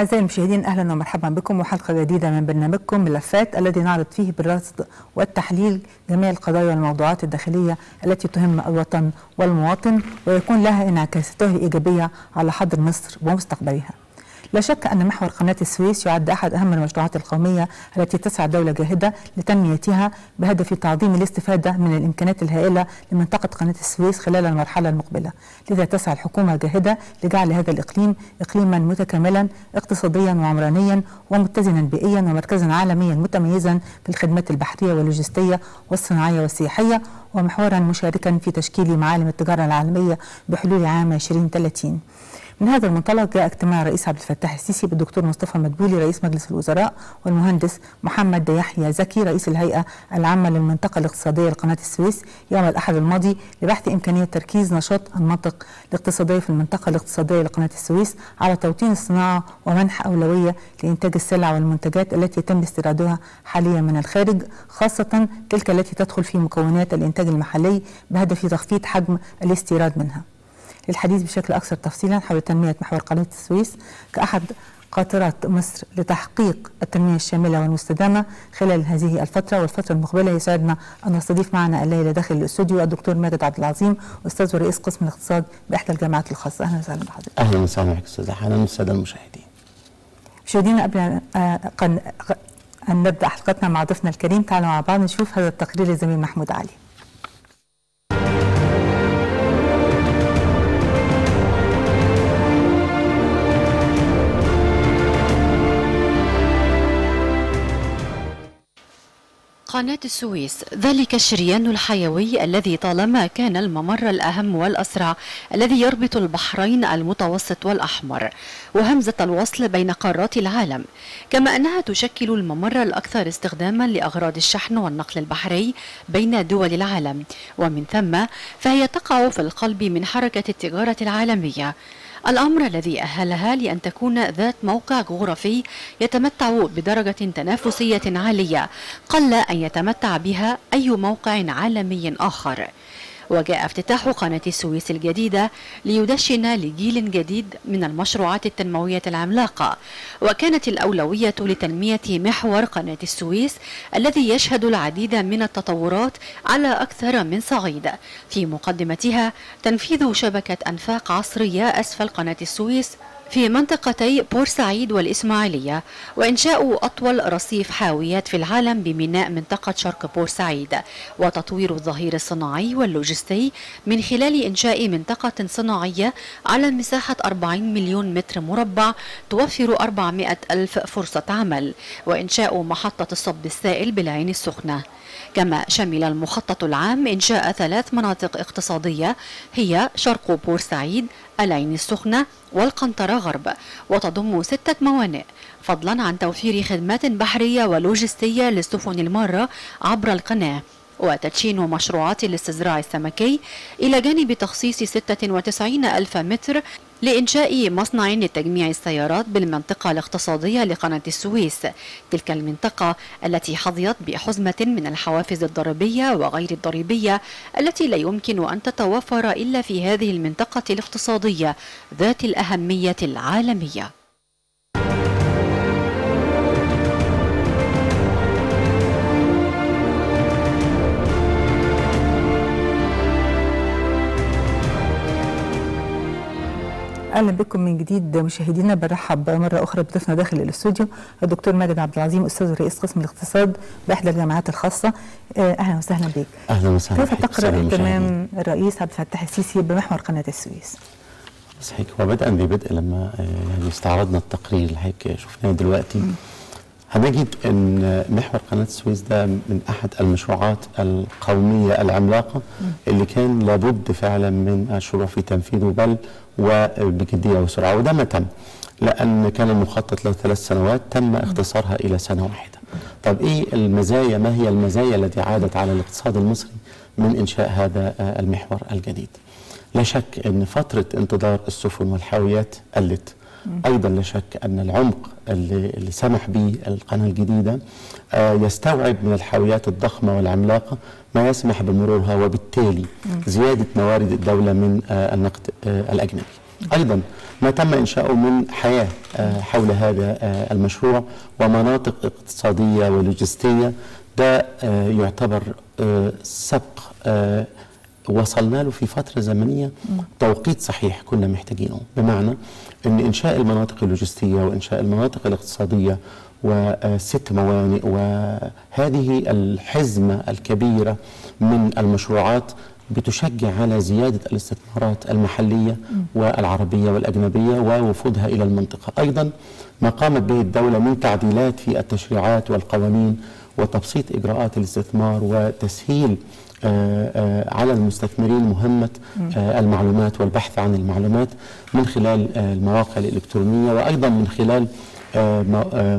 أعزائي المشاهدين، أهلا ومرحبا بكم وحلقة جديدة من برنامجكم ملفات، الذي نعرض فيه بالرصد والتحليل جميع القضايا والموضوعات الداخلية التي تهم الوطن والمواطن ويكون لها انعكاساته إيجابية على حاضر مصر ومستقبلها. لا شك أن محور قناة السويس يعد أحد أهم المشروعات القومية التي تسعى دولة جاهدة لتنميتها بهدف تعظيم الاستفادة من الإمكانات الهائلة لمنطقة قناة السويس خلال المرحلة المقبلة، لذا تسعى الحكومة الجاهدة لجعل هذا الإقليم إقليما متكاملا اقتصاديا وعمرانيا ومتزنا بيئيا ومركزا عالميا متميزا في الخدمات البحرية واللوجستية والصناعية والسياحية، ومحورا مشاركا في تشكيل معالم التجارة العالمية بحلول عام 2030. من هذا المنطلق جاء اجتماع الرئيس عبد الفتاح السيسي بالدكتور مصطفى مدبولي رئيس مجلس الوزراء والمهندس محمد يحيى زكي رئيس الهيئة العامة للمنطقة الاقتصادية لقناة السويس يوم الأحد الماضي لبحث إمكانية تركيز نشاط المناطق الاقتصادية في المنطقة الاقتصادية لقناة السويس على توطين الصناعة ومنح أولوية لإنتاج السلع والمنتجات التي يتم استيرادها حاليا من الخارج، خاصة تلك التي تدخل في مكونات الإنتاج المحلي بهدف تخفيض حجم الاستيراد منها. للحديث بشكل أكثر تفصيلا حول تنمية محور قناة السويس كأحد قاطرات مصر لتحقيق التنمية الشاملة والمستدامة خلال هذه الفترة والفترة المقبلة، يسعدنا أن نستضيف معنا الليلة داخل الاستوديو الدكتور ماجد عبد العظيم أستاذ ورئيس قسم الاقتصاد بإحدى الجامعات الخاصة. أهلا وسهلا بحضرتك. أهلا وسهلا بك أستاذ حنان والسادة المشاهدين. مشاهدينا قبل أن نبدأ حلقتنا مع ضيفنا الكريم تعالوا مع بعض نشوف هذا التقرير للزميل محمود علي. قناة السويس، ذلك الشريان الحيوي الذي طالما كان الممر الأهم والأسرع الذي يربط البحرين المتوسط والأحمر وهمزة الوصل بين قارات العالم، كما أنها تشكل الممر الأكثر استخداما لأغراض الشحن والنقل البحري بين دول العالم، ومن ثم فهي تقع في القلب من حركة التجارة العالمية، الأمر الذي أهلها لأن تكون ذات موقع جغرافي يتمتع بدرجة تنافسية عالية قل أن يتمتع بها أي موقع عالمي آخر. وجاء افتتاح قناة السويس الجديدة ليدشن لجيل جديد من المشروعات التنموية العملاقة، وكانت الأولوية لتنمية محور قناة السويس الذي يشهد العديد من التطورات على أكثر من صعيد، في مقدمتها تنفيذ شبكة أنفاق عصرية أسفل قناة السويس في منطقتي بورسعيد والإسماعيلية، وإنشاء أطول رصيف حاويات في العالم بميناء منطقة شرق بورسعيد، وتطوير الظهير الصناعي واللوجستي من خلال إنشاء منطقة صناعية على مساحة 40 مليون متر مربع توفر 400 ألف فرصة عمل، وإنشاء محطة الصب السائل بالعين السخنة. كما شمل المخطط العام إنشاء 3 مناطق اقتصادية هي شرق بورسعيد، العين السخنة والقنطرة غرب، وتضم 6 موانئ، فضلا عن توفير خدمات بحرية ولوجستية للسفن المارة عبر القناة، وتدشين مشروعات الاستزراع السمكي، إلى جانب تخصيص 96 ألف متر لإنشاء مصنع لتجميع السيارات بالمنطقة الاقتصادية لقناة السويس، تلك المنطقة التي حظيت بحزمة من الحوافز الضريبية وغير الضريبية التي لا يمكن أن تتوفر إلا في هذه المنطقة الاقتصادية ذات الأهمية العالمية. اهلا بكم من جديد مشاهدينا. برحب مره اخرى بضيفنا داخل الاستوديو الدكتور ماجد عبد العظيم استاذ رئيس قسم الاقتصاد باحدى الجامعات الخاصه. اهلا وسهلا بك. اهلا وسهلا. كيف تقرأ اهتمام الرئيس عبد الفتاح السيسي بمحور قناه السويس؟ صحيح، وبدءا ببدء لما يعني استعرضنا التقرير اللي حضرتك شفناه دلوقتي هنجد ان محور قناه السويس ده من احد المشروعات القوميه العملاقه اللي كان لابد فعلا من الشروع في تنفيذه بل وبجديه وسرعه، وده ما تم، لان كان المخطط له 3 سنوات تم اختصارها الى سنه واحده. طب ايه المزايا، ما هي المزايا التي عادت على الاقتصاد المصري من انشاء هذا المحور الجديد؟ لا شك ان فتره انتظار السفن والحاويات قلت، ايضا لا شك ان العمق اللي سمح به القناه الجديده يستوعب من الحاويات الضخمه والعملاقه ما يسمح بمرورها، وبالتالي زياده موارد الدوله من النقد الاجنبي. أيضا ما تم إنشاؤه من حياة حول هذا المشروع ومناطق اقتصادية ولوجستية، ده يعتبر سبق وصلنا له في فترة زمنية توقيت صحيح كنا محتاجينه، بمعنى أن إنشاء المناطق اللوجستية وإنشاء المناطق الاقتصادية وست موانئ وهذه الحزمة الكبيرة من المشروعات بتشجع على زيادة الاستثمارات المحلية والعربية والأجنبية ووفودها إلى المنطقة. أيضا ما قامت به الدولة من تعديلات في التشريعات والقوانين وتبسيط إجراءات الاستثمار وتسهيل على المستثمرين مهمة المعلومات والبحث عن المعلومات من خلال المواقع الإلكترونية، وأيضا من خلال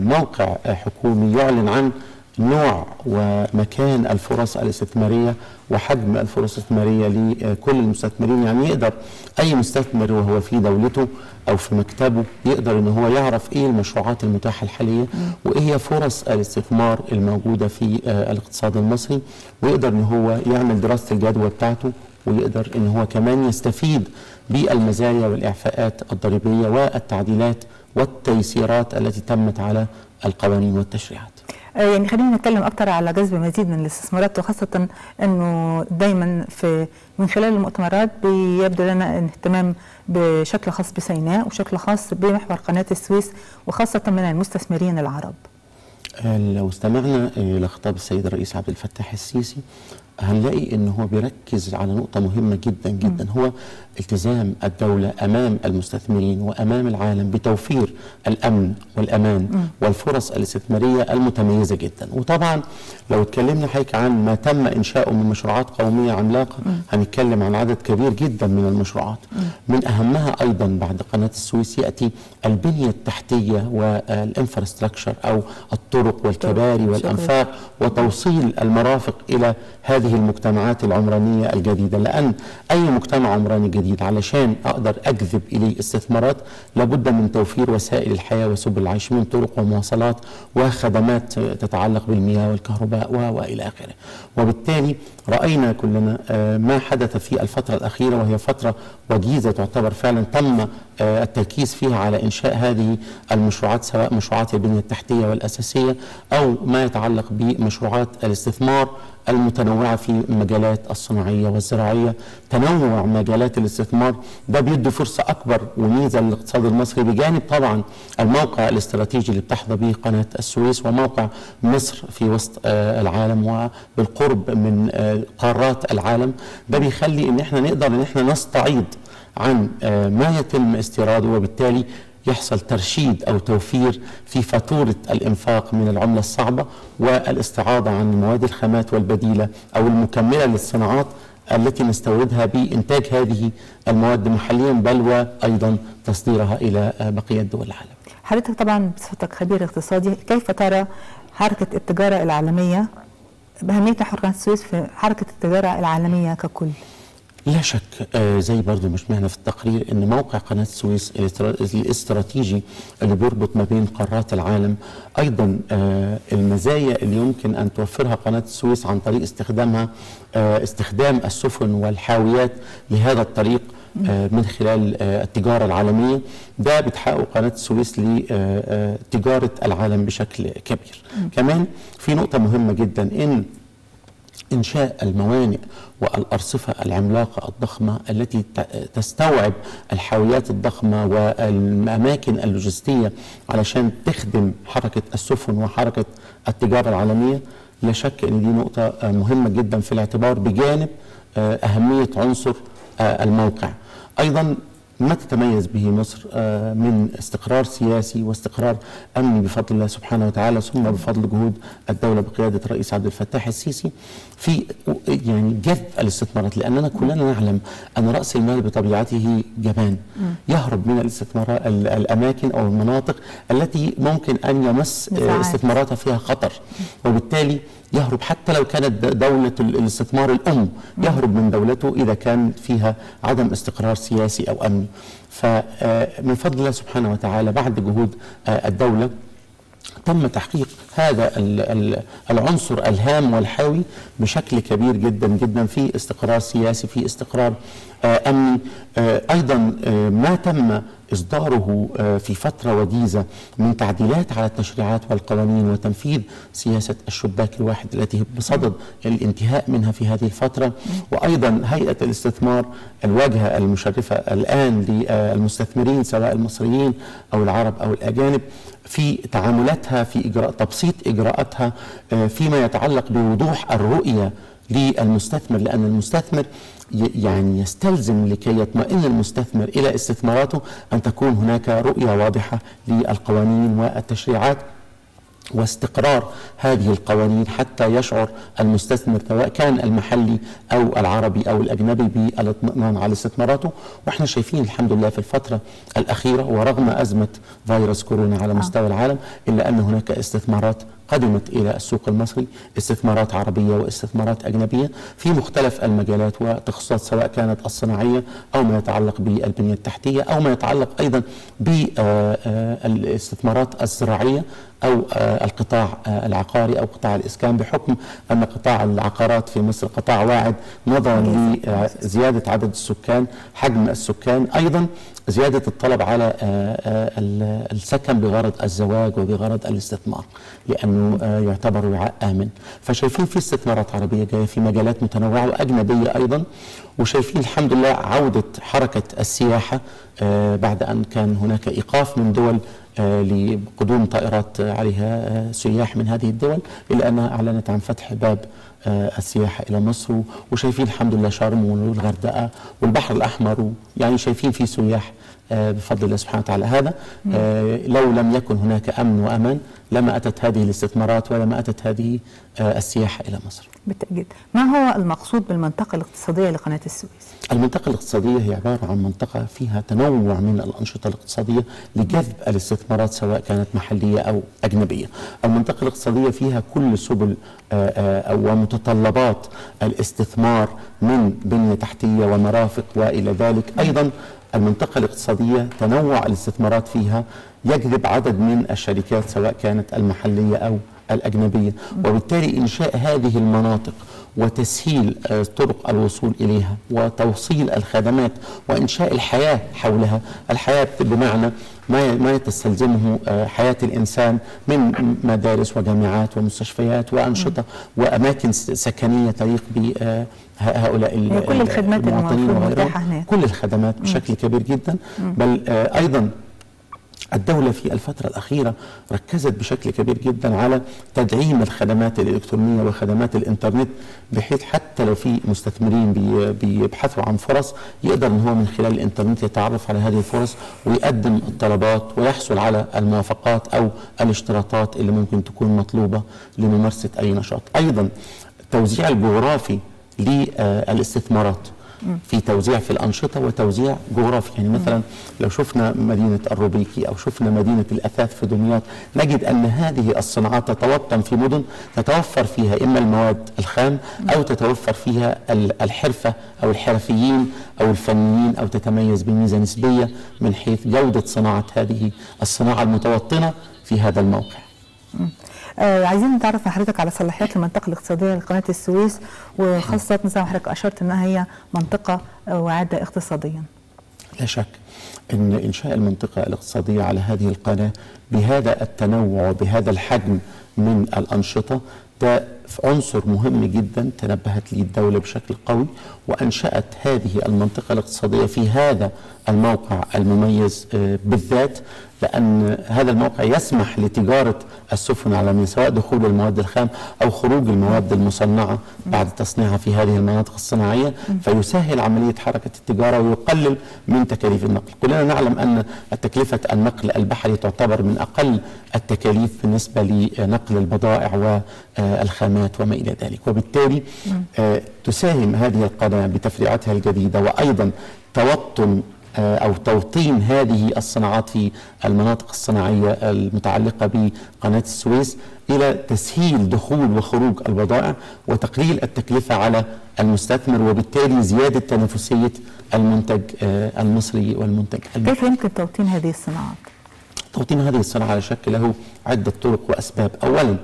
موقع حكومي يعلن عن نوع ومكان الفرص الاستثمارية وحجم الفرص الاستثمارية لكل المستثمرين. يعني يقدر أي مستثمر وهو في دولته أو في مكتبه يقدر أنه هو يعرف إيه المشروعات المتاحة الحالية وإيه هي فرص الاستثمار الموجودة في الاقتصاد المصري، ويقدر أنه هو يعمل دراسة الجدوى بتاعته، ويقدر أنه هو كمان يستفيد بالمزايا والإعفاءات الضريبية والتعديلات والتيسيرات التي تمت على القوانين والتشريعات. يعني خلينا نتكلم اكتر على جذب مزيد من الاستثمارات، وخاصه انه دايما من خلال المؤتمرات بيبدو لنا اهتمام بشكل خاص بسيناء وشكل خاص بمحور قناه السويس وخاصه من المستثمرين العرب. لو استمعنا لخطاب السيد الرئيس عبد الفتاح السيسي هنلاقي ان هو بيركز على نقطه مهمه جدا جدا، هو التزام الدوله امام المستثمرين وامام العالم بتوفير الامن والامان والفرص الاستثماريه المتميزه جدا. وطبعا لو اتكلمنا حضرتك عن ما تم انشاؤه من مشروعات قوميه عملاقه هنتكلم عن عدد كبير جدا من المشروعات، من اهمها ايضا بعد قناه السويس ياتي البنيه التحتيه والانفراستراكشر او الطرق والكباري والانفاق وتوصيل المرافق الى هذه المجتمعات العمرانية الجديدة، لأن أي مجتمع عمراني جديد علشان أقدر أجذب إليه استثمارات لابد من توفير وسائل الحياة وسبل العيش من طرق ومواصلات وخدمات تتعلق بالمياه والكهرباء وإلى آخره. وبالتالي رأينا كلنا ما حدث في الفترة الأخيرة، وهي فترة وجيزة تعتبر فعلا تم التركيز فيها على إنشاء هذه المشروعات، سواء مشروعات البنية التحتية والأساسية أو ما يتعلق بمشروعات الاستثمار المتنوعة في مجالات الصناعية والزراعية. تنوع مجالات الاستثمار ده بيدي فرصة أكبر وميزة للاقتصاد المصري، بجانب طبعا الموقع الاستراتيجي اللي بتحظى به قناة السويس وموقع مصر في وسط العالم وبالقرب من قارات العالم. ده بيخلي ان احنا نقدر ان احنا نستعيض عن ما يتم استيراده، وبالتالي يحصل ترشيد أو توفير في فاتورة الإنفاق من العملة الصعبة والاستعاضة عن المواد الخامات والبديلة أو المكملة للصناعات التي نستوردها بإنتاج هذه المواد محليا بل وأيضا تصديرها إلى بقية دول العالم. حضرتك طبعا بصفتك خبير اقتصادي، كيف ترى حركة التجارة العالمية بأهمية محور قناة السويس في حركة التجارة العالمية ككل؟ لا شك، زي برضو ما شفنا في التقرير ان موقع قناة السويس الاستراتيجي اللي بيربط ما بين قارات العالم، ايضا المزايا اللي يمكن ان توفرها قناة السويس عن طريق استخدام السفن والحاويات لهذا الطريق من خلال التجارة العالمية، ده بتحقق قناة السويس لتجارة العالم بشكل كبير. كمان في نقطة مهمة جدا، ان إنشاء الموانئ والأرصفة العملاقة الضخمة التي تستوعب الحاويات الضخمة والأماكن اللوجستية علشان تخدم حركة السفن وحركة التجارة العالمية، لا شك أن دي نقطة مهمة جدا في الاعتبار، بجانب أهمية عنصر الموقع. أيضا ما تتميز به مصر من استقرار سياسي واستقرار أمني بفضل الله سبحانه وتعالى، ثم بفضل جهود الدولة بقيادة الرئيس عبد الفتاح السيسي في يعني جذب الاستثمارات، لأننا كلنا نعلم أن رأس المال بطبيعته جبان يهرب من الاستثمارات الأماكن أو المناطق التي ممكن أن يمس استثماراتها فيها خطر، وبالتالي يهرب حتى لو كانت دولة الاستثمار الأم يهرب من دولته إذا كان فيها عدم استقرار سياسي أو أمني. فمن فضل الله سبحانه وتعالى بعد جهود الدولة تم تحقيق هذا العنصر الهام والحيوي بشكل كبير جدا جدا في استقرار سياسي، في استقرار أمني. أيضا ما تم إصداره في فترة وجيزة من تعديلات على التشريعات والقوانين وتنفيذ سياسة الشباك الواحد التي بصدد الانتهاء منها في هذه الفترة. وأيضا هيئة الاستثمار الواجهة المشرفة الآن للمستثمرين سواء المصريين أو العرب أو الأجانب في تعاملاتها، في تبسيط إجراءاتها فيما يتعلق بوضوح الرؤية للمستثمر، لأن المستثمر يعني يستلزم لكي يطمئن المستثمر إلى استثماراته أن تكون هناك رؤية واضحة للقوانين والتشريعات واستقرار هذه القوانين حتى يشعر المستثمر سواء كان المحلي أو العربي أو الأجنبي بالاطمئنان على استثماراته. وإحنا شايفين الحمد لله في الفترة الأخيرة ورغم أزمة فيروس كورونا على مستوى العالم إلا أن هناك استثمارات قدمت إلى السوق المصري، استثمارات عربية واستثمارات أجنبية في مختلف المجالات وتخصصات سواء كانت الصناعية أو ما يتعلق بالبنية التحتية أو ما يتعلق أيضا بالاستثمارات الزراعية أو القطاع العقاري أو قطاع الإسكان، بحكم أن قطاع العقارات في مصر قطاع واعد نظرا لزيادة عدد السكان، حجم السكان، أيضا زيادة الطلب على السكن بغرض الزواج وبغرض الاستثمار لأنه يعتبر وعاء آمن. فشايفين في استثمارات عربية جاية في مجالات متنوعة وأجنبية أيضا، وشايفين الحمد لله عودة حركة السياحة بعد أن كان هناك إيقاف من دول لقدوم طائرات عليها سياح من هذه الدول، إلا أنها أعلنت عن فتح باب السياحة إلى مصر، وشايفين الحمد لله شرم والغردقة والبحر الأحمر، يعني شايفين في سياح بفضل الله سبحانه وتعالى. هذا لو لم يكن هناك أمن وأمان لما أتت هذه الاستثمارات ولما أتت هذه السياحة إلى مصر. بالتأكيد. ما هو المقصود بالمنطقة الاقتصادية لقناة السويس؟ المنطقة الاقتصادية هي عبارة عن منطقة فيها تنوع من الأنشطة الاقتصادية لجذب الاستثمارات سواء كانت محلية أو أجنبية. المنطقة الاقتصادية فيها كل سبل ومتطلبات الاستثمار من بنية تحتية ومرافق وإلى ذلك. أيضا المنطقة الاقتصادية تنوع الاستثمارات فيها يجذب عدد من الشركات سواء كانت المحلية أو الأجنبية، وبالتالي إنشاء هذه المناطق وتسهيل طرق الوصول إليها وتوصيل الخدمات وإنشاء الحياة حولها، الحياة بمعنى ما يستلزمه حياة الإنسان من مدارس وجامعات ومستشفيات وأنشطة وأماكن سكنية تليق ب هؤلاء المواطنين. كل الخدمات المتاحة هناك، كل الخدمات بشكل كبير جدا. بل أيضا الدولة في الفترة الأخيرة ركزت بشكل كبير جدا على تدعيم الخدمات الإلكترونية وخدمات الإنترنت، بحيث حتى لو في مستثمرين بيبحثوا عن فرص يقدر أن هو من خلال الإنترنت يتعرف على هذه الفرص ويقدم الطلبات ويحصل على الموافقات أو الاشتراطات اللي ممكن تكون مطلوبة لممارسة أي نشاط. أيضا التوزيع الجغرافي للاستثمارات، في توزيع في الأنشطة وتوزيع جغرافي، يعني مثلا لو شفنا مدينة الروبيكي أو شفنا مدينة الأثاث في دمياط نجد أن هذه الصناعات تتوطن في مدن تتوفر فيها إما المواد الخام أو تتوفر فيها الحرفة أو الحرفيين أو الفنيين أو تتميز بميزة نسبية من حيث جودة صناعة هذه الصناعة المتوطنة في هذا الموقع. عايزين نتعرف مع حضرتك على صلاحيات المنطقه الاقتصاديه لقناه السويس، وخاصه زي ما حضرتك اشرت انها هي منطقه واعده اقتصاديا. لا شك ان انشاء المنطقه الاقتصاديه على هذه القناه بهذا التنوع وبهذا الحجم من الانشطه ده عنصر مهم جدا تنبهت ليه الدوله بشكل قوي، وانشات هذه المنطقه الاقتصاديه في هذا الموقع المميز بالذات، لأن هذا الموقع يسمح لتجارة السفن العالمية سواء دخول المواد الخام أو خروج المواد المصنعة بعد تصنيعها في هذه المناطق الصناعية، فيسهل عملية حركة التجارة ويقلل من تكاليف النقل. كلنا نعلم أن تكلفة النقل البحري تعتبر من أقل التكاليف بالنسبة لنقل البضائع والخامات وما إلى ذلك، وبالتالي تساهم هذه القناة بتفريعاتها الجديدة وأيضا توطن أو توطين هذه الصناعات في المناطق الصناعية المتعلقة بقناة السويس إلى تسهيل دخول وخروج البضائع وتقليل التكلفة على المستثمر، وبالتالي زيادة تنافسية المنتج المصري والمنتج. كيف يمكن توطين هذه الصناعات؟ توطين هذه الصناعة على شكل له عدة طرق وأسباب. أولا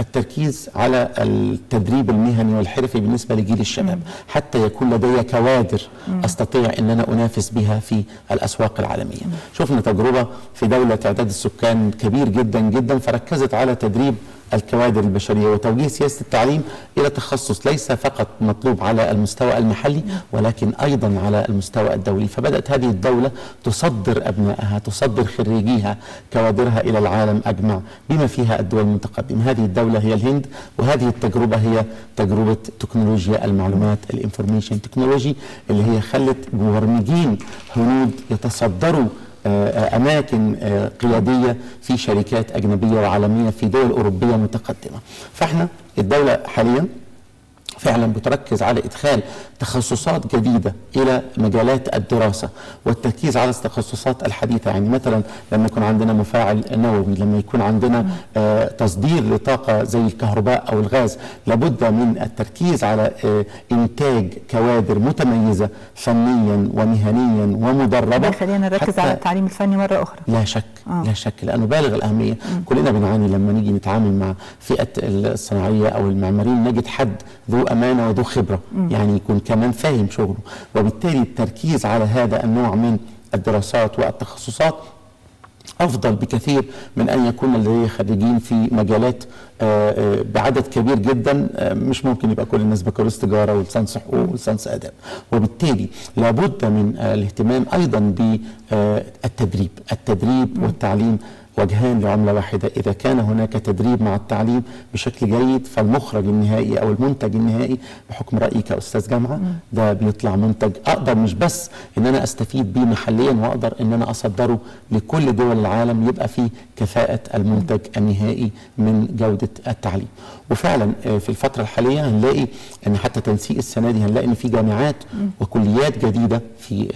التركيز على التدريب المهني والحرفي بالنسبة لجيل الشباب حتى يكون لدي كوادر أستطيع أن أنا أنافس بها في الأسواق العالمية. شفنا تجربة في دولة تعداد السكان كبير جدا جدا، فركزت على تدريب الكوادر البشرية وتوجيه سياسة التعليم إلى تخصص ليس فقط مطلوب على المستوى المحلي ولكن أيضا على المستوى الدولي. فبدأت هذه الدولة تصدر أبنائها، تصدر خريجيها، كوادرها إلى العالم أجمع بما فيها الدول المتقدمة. هذه الدولة هي الهند، وهذه التجربة هي تجربة تكنولوجيا المعلومات، الانفورميشن تكنولوجي، اللي هي خلت مبرمجين هنود يتصدروا أماكن قيادية في شركات أجنبية وعالمية في دول أوروبية متقدمة. فإحنا الدولة حاليا فعلا بتركز على إدخال تخصصات جديدة إلى مجالات الدراسة والتركيز على التخصصات الحديثة. يعني مثلا لما يكون عندنا مفاعل نووي، لما يكون عندنا تصدير لطاقة زي الكهرباء أو الغاز، لابد من التركيز على إنتاج كوادر متميزة فنيا ومهنيا ومدربة. خلينا نركز على التعليم الفني مرة أخرى. لا شك لا شك، لأنه بالغ الأهمية. كلنا بنعاني لما نيجي نتعامل مع فئة الصناعية أو المعماريين نجد حد ذو أمانة وذو خبرة، يعني يكون كمان فاهم شغله، وبالتالي التركيز على هذا النوع من الدراسات والتخصصات أفضل بكثير من أن يكون لديه خريجين في مجالات بعدد كبير جدا. مش ممكن يبقى كل الناس بكالوريوس تجارة ولسانس حقوق ولسانس آداب، وبالتالي لابد من الاهتمام أيضا بالتدريب. التدريب والتعليم وجهان لعملة واحدة. إذا كان هناك تدريب مع التعليم بشكل جيد، فالمخرج النهائي أو المنتج النهائي بحكم رأيي كأستاذ جامعة ده بيطلع منتج أقدر مش بس إن أنا أستفيد بيه محليا، وأقدر إن أنا أصدره لكل دول العالم، يبقى فيه كفاءة المنتج النهائي من جودة التعليم. وفعلا في الفترة الحالية هنلاقي إن حتى تنسيق السنة دي هنلاقي إن في جامعات وكليات جديدة في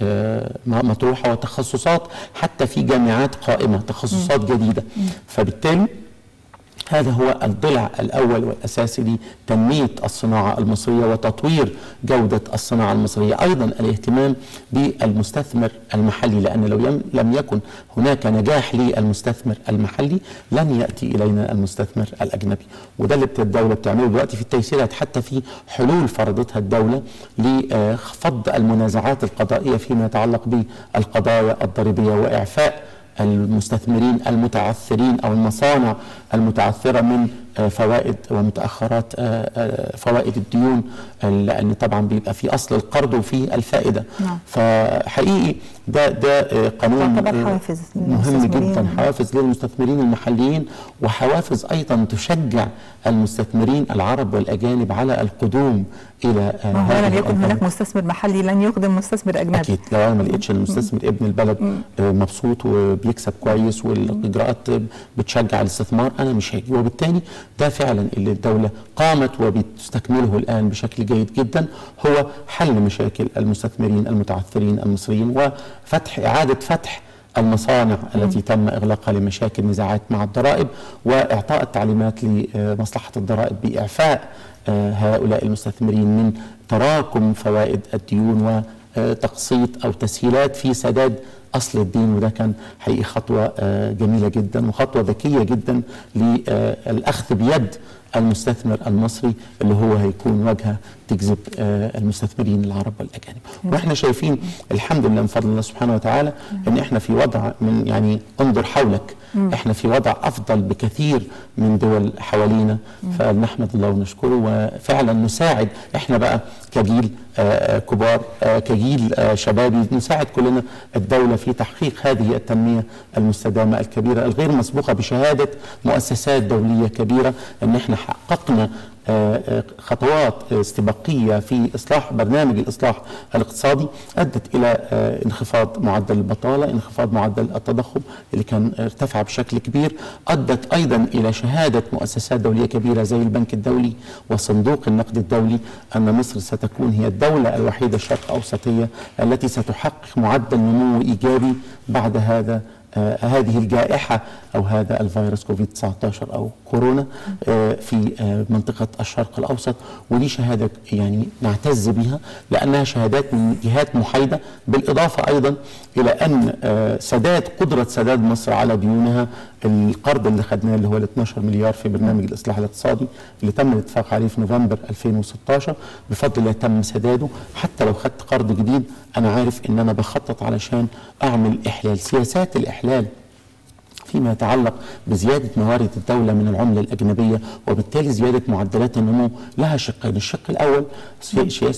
مطروحة، وتخصصات حتى في جامعات قائمة، تخصصات جديدة. فبالتالي هذا هو الضلع الأول والأساسي لتنمية الصناعة المصرية وتطوير جودة الصناعة المصرية. أيضا الاهتمام بالمستثمر المحلي، لأن لو لم يكن هناك نجاح للمستثمر المحلي لن يأتي إلينا المستثمر الأجنبي. وده اللي الدولة بتعمله دلوقتي في التيسيرات، حتى في حلول فرضتها الدولة لخفض المنازعات القضائية فيما يتعلق بالقضايا الضريبية، وإعفاء المستثمرين المتعثرين أو المصانع المتعثرة من فوائد ومتأخرات فوائد الديون، لأن طبعا بيبقى في أصل القرض وفي الفائدة. فحقيقي ده قانون مهم جدا، حوافز للمستثمرين المحليين، وحوافز أيضا تشجع المستثمرين العرب والأجانب على القدوم إلى هذا. لم يكن هناك مستثمر محلي لن يقدم مستثمر أجنبي. أكيد لو أنا ما لقيتش المستثمر ابن البلد مبسوط وبيكسب كويس والإجراءات بتشجع الاستثمار، أنا مش هاجي. وبالتالي ده فعلا اللي الدولة قامت وبتستكمله الآن بشكل جيد جدا، هو حل مشاكل المستثمرين المتعثرين المصريين، وفتح إعادة فتح المصانع التي تم إغلاقها لمشاكل نزاعات مع الضرائب، وإعطاء التعليمات لمصلحة الضرائب بإعفاء هؤلاء المستثمرين من تراكم فوائد الديون، وتقسيط أو تسهيلات في سداد أصل الدين. وده كان حقيقي خطوة جميلة جدا وخطوة ذكية جدا للأخذ بيد المستثمر المصري اللي هو هيكون واجهة تجذب المستثمرين العرب والأجانب. وإحنا شايفين الحمد لله من فضل الله سبحانه وتعالى إن إحنا في وضع من يعني انظر حولك، إحنا في وضع أفضل بكثير من دول حوالينا، فنحمد الله ونشكره وفعلا نساعد. إحنا بقى كجيل كبار، كجيل شبابي، نساعد كلنا الدولة في تحقيق هذه التنمية المستدامة الكبيرة الغير مسبوقة بشهادة مؤسسات دولية كبيرة، إن إحنا حققنا خطوات استباقية في إصلاح برنامج الإصلاح الاقتصادي أدت إلى انخفاض معدل البطالة، انخفاض معدل التضخم اللي كان ارتفع بشكل كبير، أدت أيضا إلى شهادة مؤسسات دولية كبيرة زي البنك الدولي وصندوق النقد الدولي أن مصر ستكون هي الدولة الوحيدة الشرق أوسطية التي ستحقق معدل نمو إيجابي بعد هذا هذه الجائحة أو هذا الفيروس كوفيد 19 أو كورونا في منطقة الشرق الأوسط، ودي شهادة يعني نعتز بها لأنها شهادات من جهات محايدة، بالإضافة أيضا إلى أن قدرة سداد مصر على ديونها، القرض اللي خدناه اللي هو 12 مليار في برنامج الإصلاح الاقتصادي اللي تم الاتفاق عليه في نوفمبر 2016 بفضل الله تم سداده. حتى لو خدت قرض جديد أنا عارف إن أنا بخطط علشان أعمل إحلال. سياسات الإحلال فيما يتعلق بزيادة موارد الدولة من العملة الأجنبية وبالتالي زيادة معدلات النمو لها شقين. الشق الأول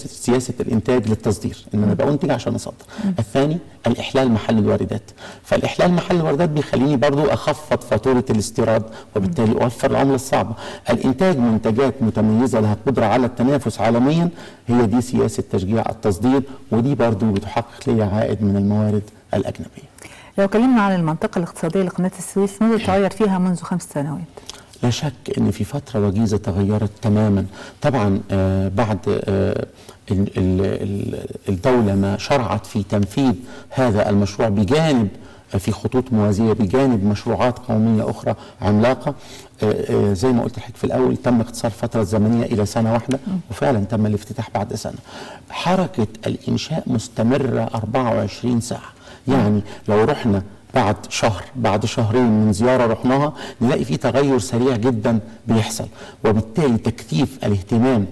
سياسة الإنتاج للتصدير، إن أنا بأنتج عشان أصدر. الثاني الإحلال محل الواردات، فالإحلال محل الواردات بيخليني برضو أخفض فاتورة الاستيراد وبالتالي أوفر العملة الصعبة. الإنتاج منتجات متميزة لها قدرة على التنافس عالميا، هي دي سياسة تشجيع التصدير، ودي برضو بتحقق لي عائد من الموارد الأجنبية. لو كلمنا عن المنطقة الاقتصادية لقناة السويس، ماذا تغير فيها منذ 5 سنوات؟ لا شك أن في فترة وجيزة تغيرت تماما. طبعا بعد الدولة ما شرعت في تنفيذ هذا المشروع بجانب في خطوط موازية بجانب مشروعات قومية أخرى عملاقة، زي ما قلت لحضرتك في الأول تم اختصار فترة زمنية إلى سنة واحدة، وفعلا تم الافتتاح بعد سنة. حركة الإنشاء مستمرة 24 ساعة، يعني لو رحنا بعد شهر بعد شهرين من زيارة رحناها نلاقي في تغير سريع جدا بيحصل، وبالتالي تكثيف الاهتمام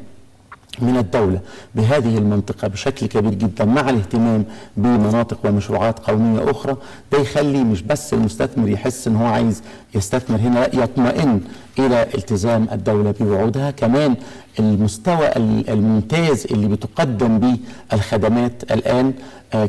من الدولة بهذه المنطقة بشكل كبير جدا مع الاهتمام بمناطق ومشروعات قومية أخرى، ده يخلي مش بس المستثمر يحس إن هو عايز يستثمر هنا، لا يطمئن إلى التزام الدولة بوعودها. كمان المستوى الممتاز اللي بتقدم به الخدمات الآن،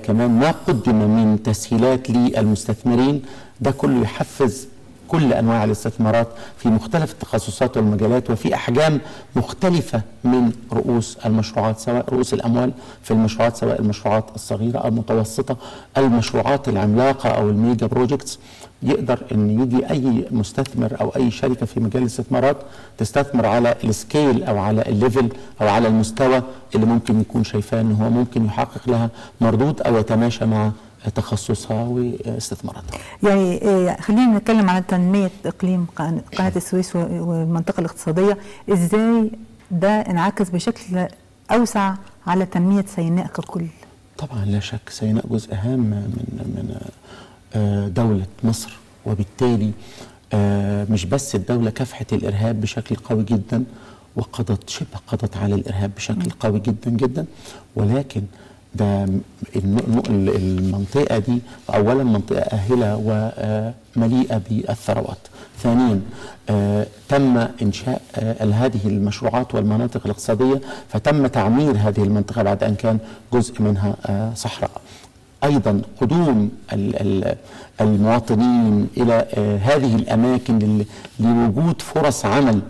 كمان ما قدم من تسهيلات للمستثمرين، ده كله يحفز كل أنواع الاستثمارات في مختلف التخصصات والمجالات وفي أحجام مختلفة من رؤوس المشروعات، سواء رؤوس الأموال في المشروعات، سواء المشروعات الصغيرة أو المتوسطة، المشروعات العملاقة أو الميجا بروجكتس. يقدر أن يجي أي مستثمر أو أي شركة في مجال الاستثمارات تستثمر على السكيل أو على الليفل أو على المستوى اللي ممكن يكون شايفاه أنه هو ممكن يحقق لها مردود أو يتماشى مع تخصصها واستثماراتها. يعني خلينا نتكلم عن تنمية إقليم قناة السويس والمنطقة الاقتصادية، إزاي ده انعكس بشكل أوسع على تنمية سيناء ككل؟ طبعا لا شك سيناء جزء هام من دولة مصر، وبالتالي مش بس الدولة كافحت الإرهاب بشكل قوي جدا وقضت شبه قضت على الإرهاب بشكل قوي جدا جدا، ولكن ده المنطقة دي أولا منطقة أهلة ومليئة بالثروات. ثانيا تم إنشاء هذه المشروعات والمناطق الاقتصادية، فتم تعمير هذه المنطقة بعد أن كان جزء منها صحراء. أيضا قدوم المواطنين إلى هذه الأماكن لوجود فرص عمل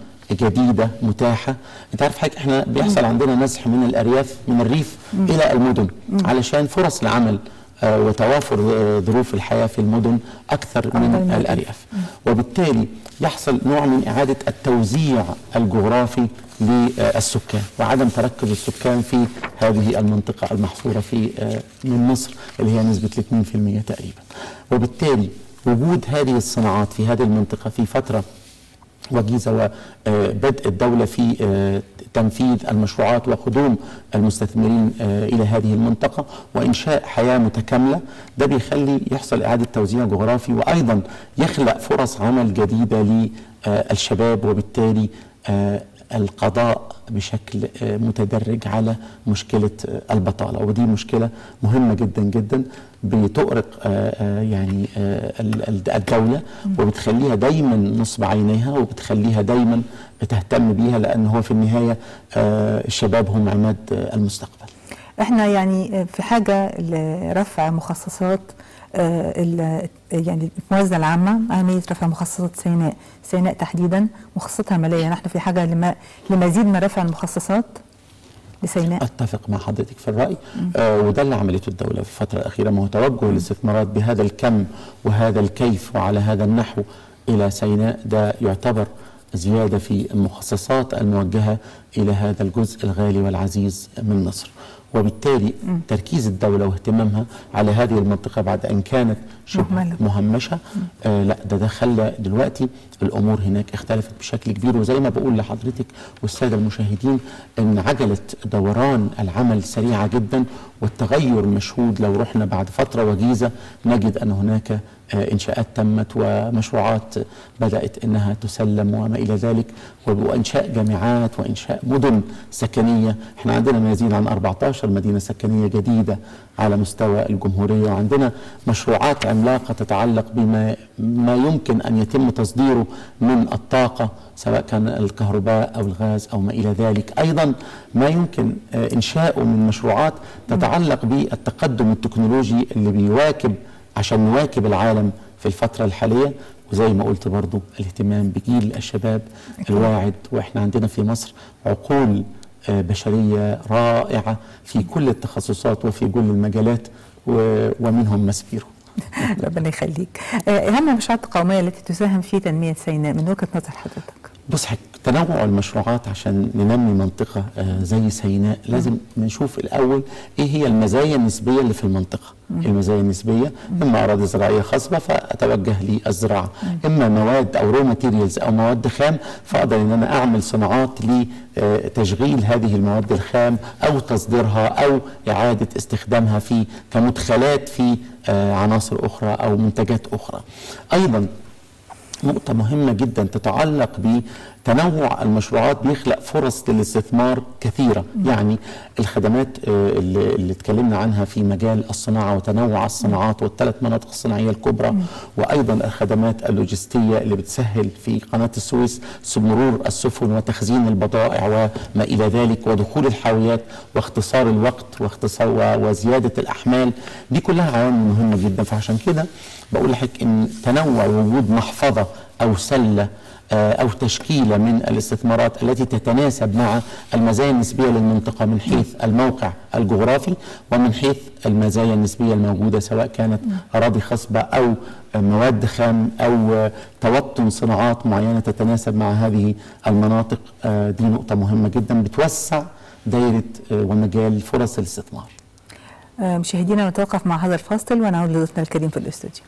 جديدة متاحة. انت عارف حضرتك احنا بيحصل عندنا نزح من الأرياف من الريف إلى المدن علشان فرص العمل وتوافر ظروف الحياة في المدن أكثر من الأرياف، وبالتالي يحصل نوع من إعادة التوزيع الجغرافي للسكان وعدم تركز السكان في هذه المنطقة المحصورة في من مصر اللي هي نسبة 2% تقريبا. وبالتالي وجود هذه الصناعات في هذه المنطقة في فترة وجيزة وبدء الدولة في تنفيذ المشروعات وقدوم المستثمرين إلى هذه المنطقة وإنشاء حياة متكاملة، ده بيخلي يحصل إعادة توزيع جغرافي وأيضا يخلق فرص عمل جديدة للشباب، وبالتالي القضاء بشكل متدرج على مشكلة البطالة، ودي مشكلة مهمة جدا جدا بتؤرق يعني الدولة وبتخليها دايما نصب عينيها وبتخليها دايما بتهتم بيها، لأن هو في النهاية الشباب هم عماد المستقبل. احنا يعني في حاجة لرفع مخصصات يعني الموازنة العامة، أهمية رفع مخصصات سيناء تحديدا مخصصاتها مالية، نحن في حاجة لمزيد من رفع المخصصات لسيناء. أتفق مع حضرتك في الرأي، وده اللي عملته الدولة في الفترة الأخيرة. ما هو توجه الاستثمارات بهذا الكم وهذا الكيف وعلى هذا النحو إلى سيناء ده يعتبر زيادة في المخصصات الموجهة إلى هذا الجزء الغالي والعزيز من مصر، وبالتالي تركيز الدولة واهتمامها على هذه المنطقة بعد أن كانت شبه مهمشة لا ده خلى دلوقتي الأمور هناك اختلفت بشكل كبير. وزي ما بقول لحضرتك والسادة المشاهدين أن عجلة دوران العمل سريعة جدا والتغير مشهود. لو رحنا بعد فترة وجيزة نجد أن هناك إنشاءات تمت ومشروعات بدأت أنها تسلم وما إلى ذلك، وإنشاء جامعات وإنشاء مدن سكنية. إحنا عندنا ما يزيد عن 14 مدينة سكنية جديدة على مستوى الجمهورية، وعندنا مشروعات عملاقة تتعلق بما يمكن أن يتم تصديره من الطاقة سواء كان الكهرباء أو الغاز أو ما إلى ذلك. أيضا ما يمكن إنشاؤه من مشروعات تتعلق بالتقدم التكنولوجي اللي بيواكب عشان نواكب العالم في الفترة الحالية. وزي ما قلت برضو الاهتمام بجيل الشباب الواعد، وإحنا عندنا في مصر عقول بشرية رائعة في كل التخصصات وفي كل المجالات ومنهم مسبيرو. ربنا يخليك. أهم المشروعات القومية التي تساهم في تنمية سيناء من وجهة نظر حضرتك؟ بص تنوع المشروعات عشان ننمي منطقة زي سيناء لازم نشوف الأول إيه هي المزايا النسبية اللي في المنطقة. المزايا النسبية إما أراضي زراعية خصبة فأتوجه للزراعة، إما مواد أو رو ماتيريالز أو مواد خام فأقدر إن أنا أعمل صناعات لتشغيل هذه المواد الخام أو تصديرها أو إعادة استخدامها في كمدخلات في عناصر أخرى أو منتجات أخرى. أيضا نقطة مهمة جدا تتعلق بتنوع المشروعات بيخلق فرص للاستثمار كثيرة. يعني الخدمات اللي اتكلمنا عنها في مجال الصناعة وتنوع الصناعات والثلاث مناطق الصناعية الكبرى، وأيضا الخدمات اللوجستية اللي بتسهل في قناة السويس مرور السفن وتخزين البضائع وما إلى ذلك، ودخول الحاويات واختصار الوقت واختصار وزيادة الأحمال، دي كلها عوامل مهمة جدا. فعشان كده بقول لحضرتك إن تنوع وجود محفظة أو سلة أو تشكيلة من الاستثمارات التي تتناسب مع المزايا النسبية للمنطقة من حيث الموقع الجغرافي ومن حيث المزايا النسبية الموجودة سواء كانت أراضي خصبة أو مواد خام أو توطن صناعات معينة تتناسب مع هذه المناطق. دي نقطة مهمة جدا بتوسع دائرة ومجال فرص الاستثمار. مشاهدينا نتوقف مع هذا الفاصل ونعود لضيفنا الكريم في الاستوديو.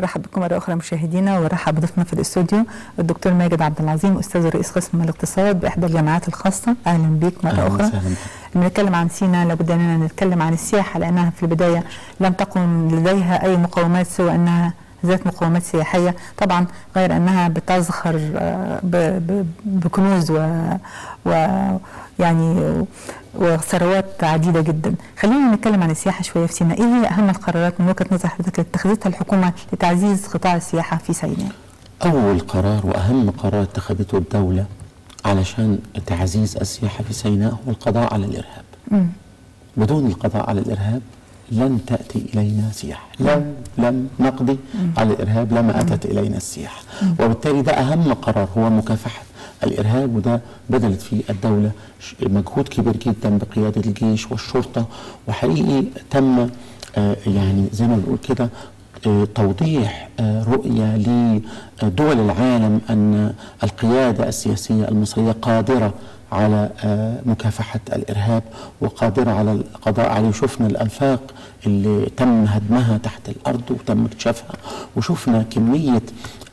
رحب بكم مرة أخرى مشاهدينا، ورحب بضيفنا في الاستوديو الدكتور ماجد عبد العظيم، أستاذ رئيس قسم الاقتصاد بإحدى الجامعات الخاصة. أهلا بيك مرة أخرى. بنتكلم عن سيناء، لابد أننا نتكلم عن السياحة لأنها في البداية لم تكن لديها أي مقومات سوى أنها ذات مقومات سياحية، طبعا غير أنها بتزخر بكنوز ويعني وثروات عديدة جدا. خلينا نتكلم عن السياحة شوية في سيناء. إيه هي أهم القرارات من وجهة نظر حضرتك اللي اتخذتها الحكومة لتعزيز قطاع السياحة في سيناء؟ أول قرار وأهم قرار اتخذته الدولة علشان تعزيز السياحة في سيناء هو القضاء على الإرهاب. بدون القضاء على الإرهاب لن تأتي إلينا سياحة، لم نقضي على الإرهاب لما أتت إلينا السياحة. وبالتالي ده أهم قرار هو مكافحة الإرهاب، وده بدلت فيه الدولة مجهود كبير جدا بقيادة الجيش والشرطة، وحقيقي تم يعني زي ما بنقول كده توضيح رؤية لدول العالم أن القيادة السياسية المصرية قادرة على مكافحة الإرهاب وقادرة على القضاء عليه. شفنا الأنفاق اللي تم هدمها تحت الأرض وتم اكتشافها، وشفنا كمية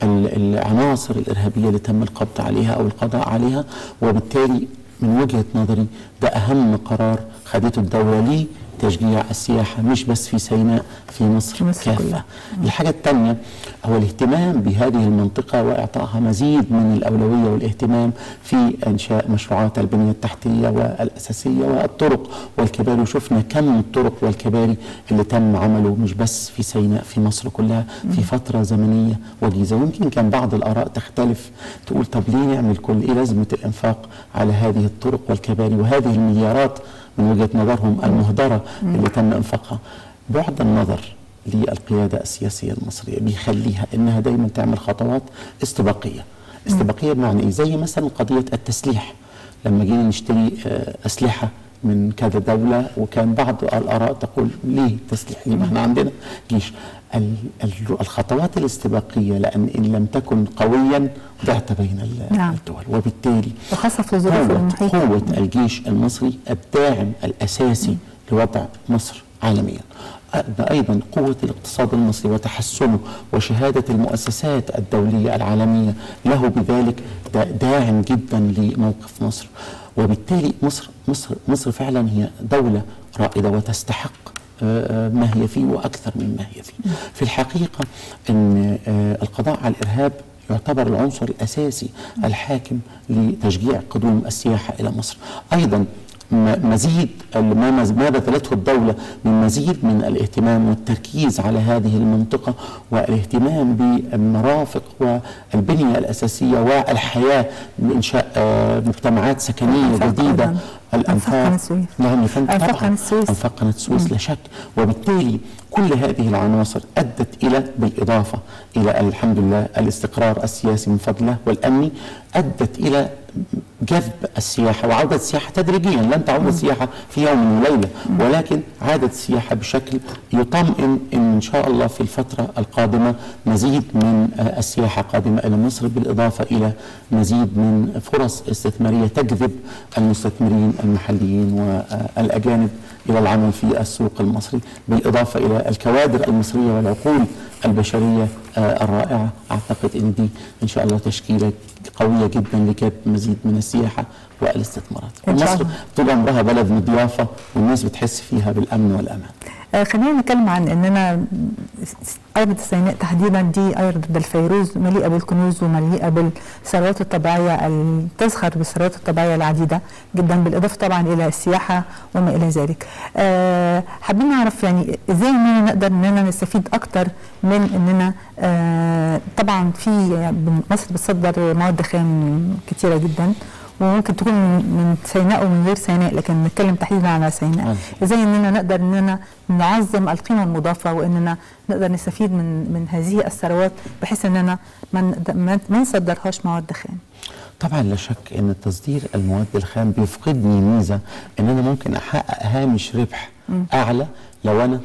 العناصر الإرهابية اللي تم القبض عليها أو القضاء عليها، وبالتالي من وجهة نظري ده أهم قرار خدته الدولة ليه تشجيع السياحة مش بس في سيناء، في مصر كافة. الحاجة الثانية هو الاهتمام بهذه المنطقة وإعطائها مزيد من الأولوية والاهتمام في إنشاء مشروعات البنية التحتية والأساسية والطرق والكباري، وشفنا كم الطرق والكباري اللي تم عمله مش بس في سيناء، في مصر كلها في فترة زمنية وجيزة. ويمكن كان بعض الآراء تختلف تقول طب ليه نعمل كل إيه لازمة الإنفاق على هذه الطرق والكباري وهذه المليارات من وجهة نظرهم المهدرة اللي تم انفاقها. بعد النظر للقيادة السياسية المصرية بيخليها انها دايما تعمل خطوات استباقية. استباقية بمعنى ايه؟ زي مثلا قضية التسليح، لما جينا نشتري أسلحة من كذا دولة وكان بعض الآراء تقول ليه تسليح؟ ليه ما احنا عندنا جيش. الخطوات الاستباقية، لأن إن لم تكن قويا ضعت بين الدول، وبالتالي وخاصة في ظروف المحيط قوة الجيش المصري الداعم الأساسي لوضع مصر عالميا. أيضا قوة الاقتصاد المصري وتحسنه وشهادة المؤسسات الدولية العالمية له بذلك داعم جدا لموقف مصر، وبالتالي مصر مصر مصر فعلا هي دولة رائدة وتستحق ما هي فيه وأكثر مما هي فيه. في الحقيقة أن القضاء على الإرهاب يعتبر العنصر الأساسي الحاكم لتشجيع قدوم السياحة إلى مصر. أيضا مزيد ما بذلته الدولة من مزيد من الاهتمام والتركيز على هذه المنطقة والاهتمام بالمرافق والبنية الأساسية والحياة بإنشاء مجتمعات سكنية جديدة. أنفاق قناة السويس لا شك. وبالتالي كل هذه العناصر أدت إلى، بالإضافة إلى الحمد لله الاستقرار السياسي من فضله والأمني، أدت إلى جذب السياحة وعودة السياحة تدريجيا. لن تعود السياحة في يوم وليلة، ولكن عادة السياحة بشكل يطمئن إن شاء الله في الفترة القادمة مزيد من السياحة قادمة إلى مصر، بالإضافة إلى مزيد من فرص استثمارية تجذب المستثمرين المحليين والأجانب إلى العمل في السوق المصري، بالإضافة إلى الكوادر المصرية والعقول البشرية الرائعة. أعتقد أن دي إن شاء الله تشكيلة قوية جدا لجذب مزيد من السياحة والاستثمارات. مصر طول عمرها بلد مضيافة والناس بتحس فيها بالأمن والأمان. خلينا نتكلم عن أننا أرض سيناء تحديدا دي أرض بالفيروز، مليئة بالكنوز ومليئة بالثروات الطبيعية، تزخر بالثروات الطبيعية العديدة جدا، بالإضافة طبعا إلى السياحة وما إلى ذلك. حابين نعرف يعني إزاي أننا نقدر أننا نستفيد أكتر من أننا طبعا في مصر بتصدر مواد خام كتيرة جدا وممكن تكون من سيناء ومن غير سيناء، لكن نتكلم تحديدا على سيناء. ازاي اننا نقدر اننا نعظم القيمه المضافه واننا نقدر نستفيد من هذه الثروات بحيث اننا ما نصدرهاش مواد خام؟ طبعا لا شك ان تصدير المواد الخام بيفقدني ميزه ان انا ممكن احقق هامش ربح اعلى لو انا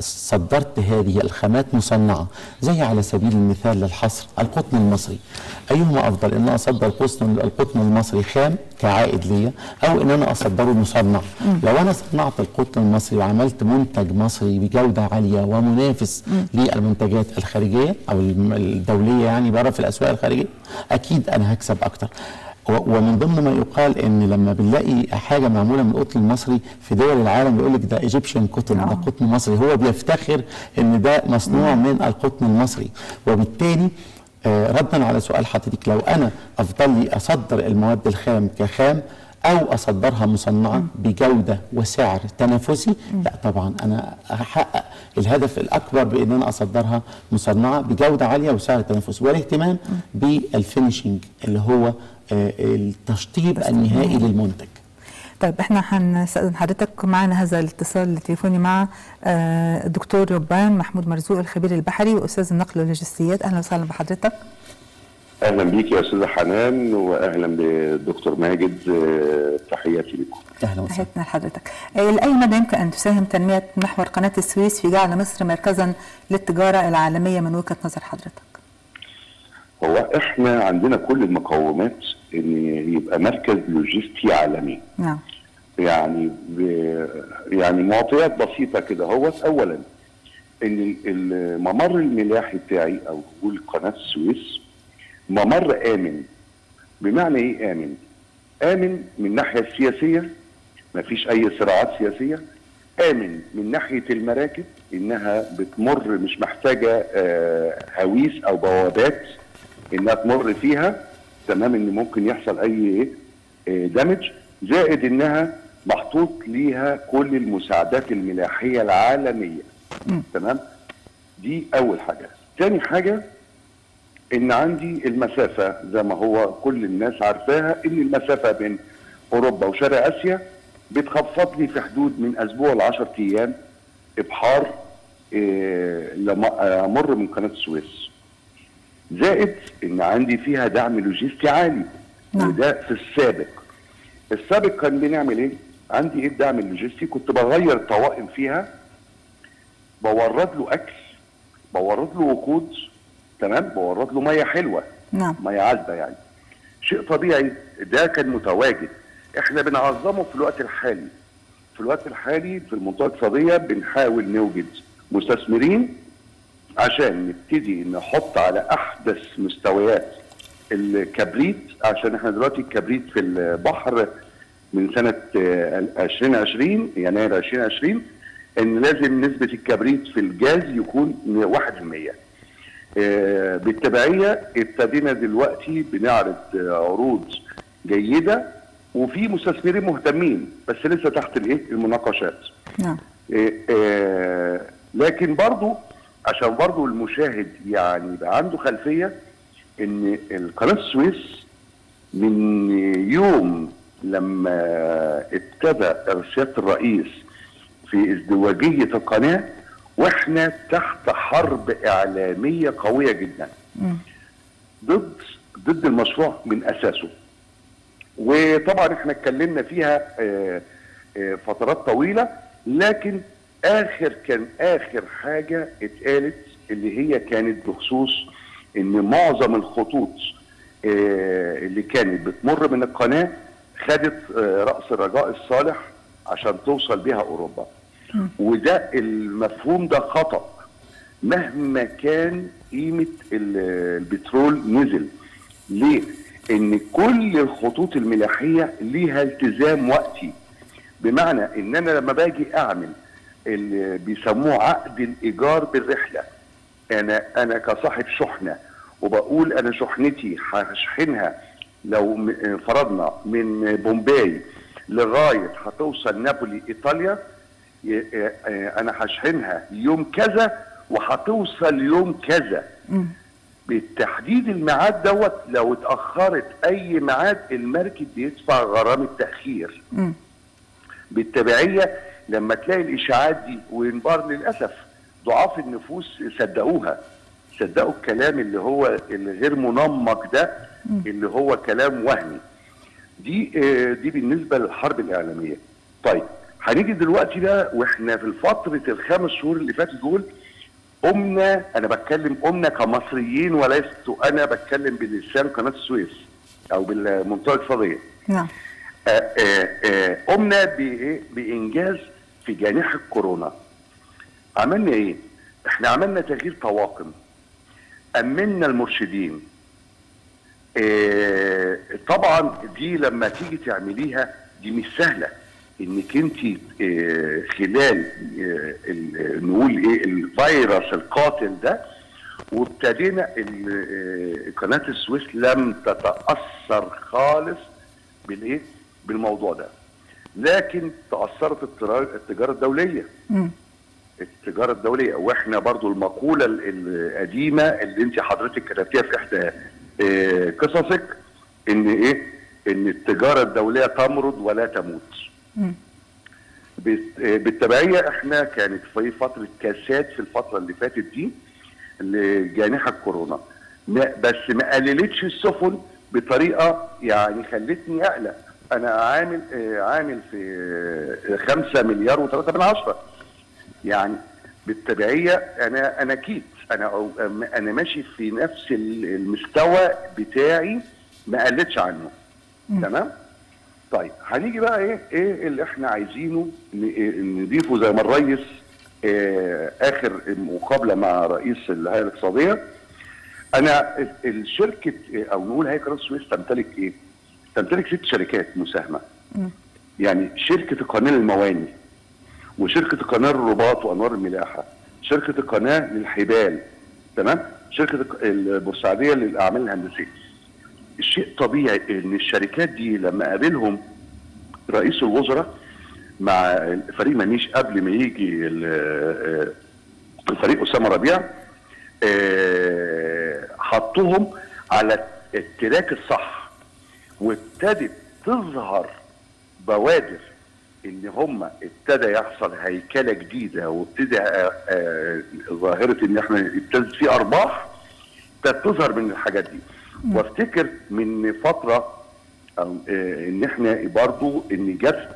صدرت هذه الخامات مصنعة. زي على سبيل المثال للحصر القطن المصري، أيهما أفضل أن أصدر القطن المصري خام كعائد لي أو أن أنا أصدره مصنع؟ لو أنا صنعت القطن المصري وعملت منتج مصري بجودة عالية ومنافس للمنتجات الخارجية أو الدولية يعني بره في الأسواق الخارجية، أكيد أنا هكسب أكتر. ومن ضمن ما يقال ان لما بنلاقي حاجه معموله من القطن المصري في دول العالم بيقول لك ده ايجيبشن كوتن، ده قطن مصري، هو بيفتخر ان ده مصنوع من القطن المصري. وبالتالي ردا على سؤال حضرتك، لو انا افضل لي اصدر المواد الخام كخام او اصدرها مصنعه بجوده وسعر تنافسي، لا طبعا انا هحقق الهدف الاكبر بان انا اصدرها مصنعه بجوده عاليه وسعر تنافسي، والاهتمام بالفينشنج اللي هو التشطيب النهائي للمنتج. طيب احنا هنستأذن حضرتك، معنا هذا الاتصال التليفوني مع الدكتور ربان محمود مرزوق الخبير البحري واستاذ النقل واللوجستيات. اهلا وسهلا بحضرتك. اهلا بيك يا استاذه حنان واهلا بالدكتور ماجد، تحياتي لكم. اهلا وسهلا. تحياتنا لحضرتك. لاي مدى يمكن ان تساهم تنميه محور قناه السويس في جعل مصر مركزا للتجاره العالميه من وجهه نظر حضرتك؟ هو احنا عندنا كل المقومات ان يبقى مركز لوجستي عالمي. نعم. يعني معطيات بسيطه كده. هو اولا ان الممر الملاحي بتاعي او قناه السويس ممر امن. بمعنى ايه امن؟ امن من الناحيه السياسيه، مفيش اي صراعات سياسيه. امن من ناحيه المراكب انها بتمر، مش محتاجه هويس او بوابات انها تمر فيها، تمام، ان ممكن يحصل اي دمج، زائد انها محطوط ليها كل المساعدات الملاحيه العالميه. تمام؟ دي اول حاجه. ثاني حاجه ان عندي المسافه زي ما هو كل الناس عارفاها، ان المسافه بين اوروبا وشرق اسيا بتخفض لي في حدود من اسبوع ل 10 ايام ابحار لما امر من قناه السويس. زائد ان عندي فيها دعم لوجستي عالي. وده في السابق كان بنعمل ايه؟ عندي ايه الدعم اللوجستي؟ كنت بغير طوائم فيها، بورد له اكل، بورد له وقود، تمام، بورد له ميه حلوه. نعم. ميه عذبه، يعني شيء طبيعي. ده كان متواجد، احنا بنعظمه في الوقت الحالي. في المنطقه الاقتصاديه بنحاول نوجد مستثمرين عشان نبتدي نحط على احدث مستويات الكبريت، عشان احنا دلوقتي الكبريت في البحر من سنه 2020، يناير 2020، ان لازم نسبه الكبريت في الجاز يكون 1%. بالتبعيه ابتدينا دلوقتي بنعرض عروض جيده، وفي مستثمرين مهتمين، بس لسه تحت المناقشات. نعم. لكن برضو عشان برضو المشاهد يعني يبقى عنده خلفيه ان قناه السويس من يوم لما ابتدى ارشاد الرئيس في ازدواجيه القناه واحنا تحت حرب اعلاميه قويه جدا ضد المشروع من اساسه. وطبعا احنا اتكلمنا فيها فترات طويله، لكن اخر حاجه اتقالت اللي هي كانت بخصوص ان معظم الخطوط اللي كانت بتمر من القناه خدت راس الرجاء الصالح عشان توصل بها اوروبا. وده المفهوم ده خطأ. مهما كان قيمه البترول نزل، ليه؟ ان كل الخطوط الملاحيه ليها التزام وقتي. بمعنى ان انا لما باجي اعمل اللي بيسموه عقد الايجار بالرحله، انا كصاحب شحنه وبقول انا شحنتي هشحنها، لو فرضنا من بومباي لغايه هتوصل نابولي ايطاليا، انا هشحنها يوم كذا وهتوصل يوم كذا. بالتحديد الميعاد دوت، لو اتاخرت اي ميعاد المركب بيدفع غرامه تاخير. بالتبعيه لما تلاقي الاشاعات دي، وينبار للاسف ضعاف النفوس صدقوا الكلام اللي هو الغير منمق ده، اللي هو كلام وهمي. دي بالنسبه للحرب الاعلاميه. طيب هنيجي دلوقتي بقى، واحنا في فتره ال5 شهور اللي فاتت دول قمنا، انا بتكلم قمنا كمصريين، ولست انا بتكلم بلسان قناه السويس او بالمنطقه الاقتصاديه. نعم. قمنا بانجاز في جانحه كورونا. عملنا ايه؟ احنا عملنا تغيير طواقم، امنا المرشدين. طبعا دي لما تيجي تعمليها دي مش سهله، انك انت خلال نقول ايه الفيروس القاتل ده. وابتدينا قناه السويس لم تتاثر خالص بالايه؟ بالموضوع ده. لكن تاثرت التجاره الدوليه. واحنا برضو المقوله القديمه اللي انت حضرتك كتبتيها في احدى قصصك، ان ايه؟ ان التجاره الدوليه تمرض ولا تموت. بالتبعيه احنا كانت في فتره كاسات في الفتره اللي فاتت دي لجانحه كورونا. بس ما قللتش السفن بطريقه يعني خلتني اقلق. انا عامل في 5.3 مليار، يعني بالتبعيه انا كيت انا ماشي في نفس المستوى بتاعي، ما قلتش عنه. تمام. طيب هنيجي بقى ايه اللي احنا عايزينه نضيفه زي ما الريس اخر مقابله مع رئيس الهيئه الاقتصاديه. انا الشركه او نقول هيئه قناه السويس تمتلك ايه؟ تمتلك 6 شركات مساهمه. يعني شركه القناه للمواني، وشركه القناه للرباط وانوار الملاحه، شركه القناه للحبال، تمام؟ شركه البورسعيديه للاعمال الهندسيه. الشيء طبيعي ان الشركات دي لما قابلهم رئيس الوزراء مع فريق منيش قبل ما يجي الفريق اسامه ربيع، حطهم على التراك الصح، وابتدت تظهر بوادر ان هم ابتدى يحصل هيكله جديده، وابتدى ظاهره ان احنا ابتدت في ارباح تظهر من الحاجات دي. وافتكر من فتره ان احنا برضو ان جت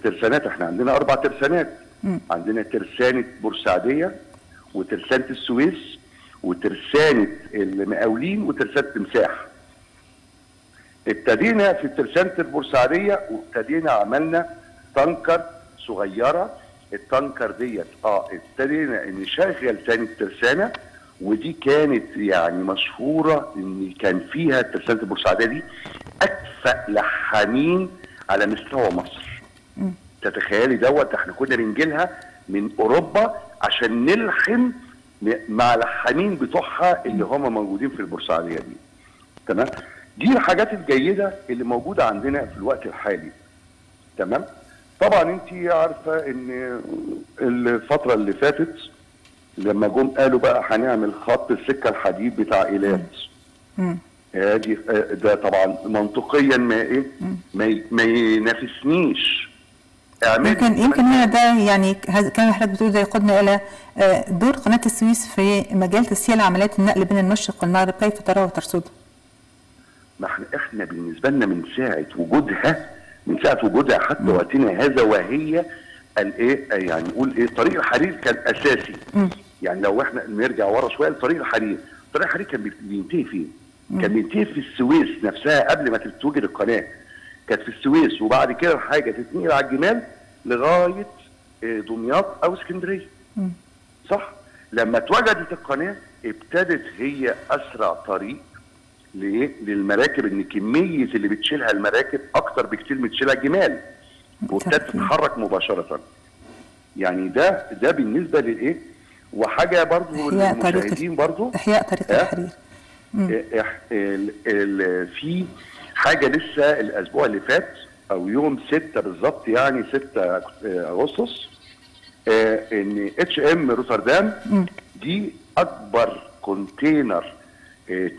الترسانات احنا عندنا 4 ترسانات، عندنا ترسانه بورسعيديه وترسانه السويس وترسانه المقاولين وترسانه تمساح. ابتدينا في ترسانه البورسعيديه وابتدينا عملنا تانكر صغيره، التانكر ديت ابتدينا ان نشغل ثاني الترسانه، ودي كانت يعني مشهوره ان كان فيها ترسانه البورسعيديه دي اكفأ لحامين على مستوى مصر. تتخيلي دوت احنا كنا بنجيلها من اوروبا عشان نلحم مع لحامين بتوعها اللي هم موجودين في البورسعيديه دي. تمام؟ دي الحاجات الجيده اللي موجوده عندنا في الوقت الحالي. تمام؟ طبعا انت عارفه ان الفتره اللي فاتت لما جم قالوا بقى هنعمل خط السكه الحديد بتاع ايلات، ادي ده طبعا منطقيا ما ينافسنيش. يمكن هنا ده يعني كما حضرتك بتقول ده يقودنا الى دور قناه السويس في مجال تسهيل عمليات النقل بين المشرق والمغرب، كيف تراه وترصده؟ ما احنا بالنسبه لنا من ساعه وجودها حتى وقتنا هذا، وهي الايه يعني نقول ايه، طريق الحرير كان اساسي. يعني لو احنا نرجع ورا شويه لطريق الحرير، طريق الحرير كان بينتهي فين؟ كان بينتهي في السويس نفسها قبل ما تتوجد القناه، كانت في السويس، وبعد كده الحاجه تتنقل على الجمال لغايه دمياط او اسكندريه. صح؟ لما اتوجدت القناه ابتدت هي اسرع طريق ليه؟ للمراكب، ان كميه اللي بتشيلها المراكب اكتر بكتير من تشيلها الجمال، وابتدت تتحرك مباشره. يعني ده بالنسبه للايه؟ وحاجه برضو للمشاهدين، برضو احياء طريق الحرير. في حاجه لسه الاسبوع اللي فات او يوم 6 بالظبط، يعني 6 اغسطس، ان H&M روتردام دي اكبر كونتينر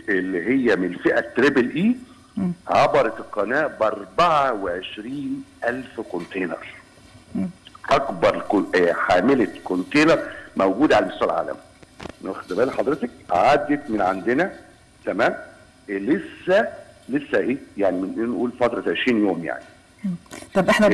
اللي هي من الفئه التريبل اي عبرت القناه ب 24,000 كونتينر. اكبر حامله كونتينر موجوده على مستوى العالم. واخد بال حضرتك؟ عدت من عندنا. تمام؟ لسه ايه؟ يعني من نقول فتره 20 يوم يعني. طب احنا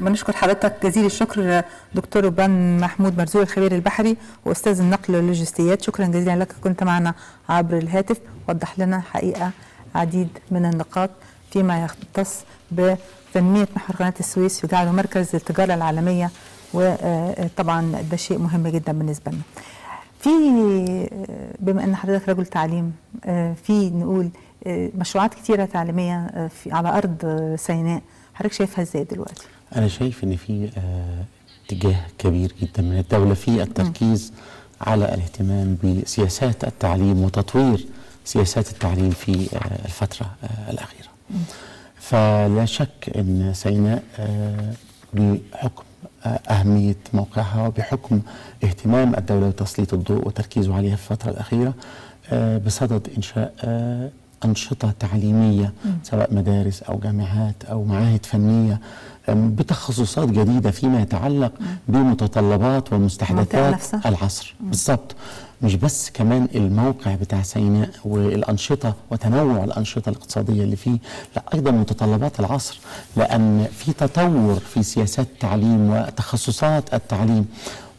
بنشكر حضرتك جزيل الشكر دكتور ربان محمود مرزوق الخبير البحري واستاذ النقل واللوجستيات، شكرا جزيلا لك، كنت معنا عبر الهاتف، وضح لنا حقيقه عديد من النقاط فيما يختص بتنميه محور قناه السويس وجعله مركز التجاره العالميه، وطبعا ده شيء مهم جدا بالنسبه لنا. بما ان حضرتك رجل تعليم، في نقول مشروعات كثيره تعليميه على ارض سيناء، حضرتك شايفها ازاي دلوقتي؟ أنا شايف إن في اتجاه كبير جدا من الدولة في التركيز على الاهتمام بسياسات التعليم وتطوير سياسات التعليم في الفترة الأخيرة. فلا شك إن سيناء بحكم أهمية موقعها وبحكم اهتمام الدولة وتسليط الضوء وتركيزه عليها في الفترة الأخيرة بصدد إنشاء أنشطة تعليمية، سواء مدارس أو جامعات أو معاهد فنية بتخصصات جديدة فيما يتعلق بمتطلبات ومستحدثات العصر. بالضبط. مش بس كمان الموقع بتاع سيناء والأنشطة وتنوع الأنشطة الاقتصادية اللي فيه، لا أيضا متطلبات العصر، لأن في تطور في سياسات التعليم وتخصصات التعليم.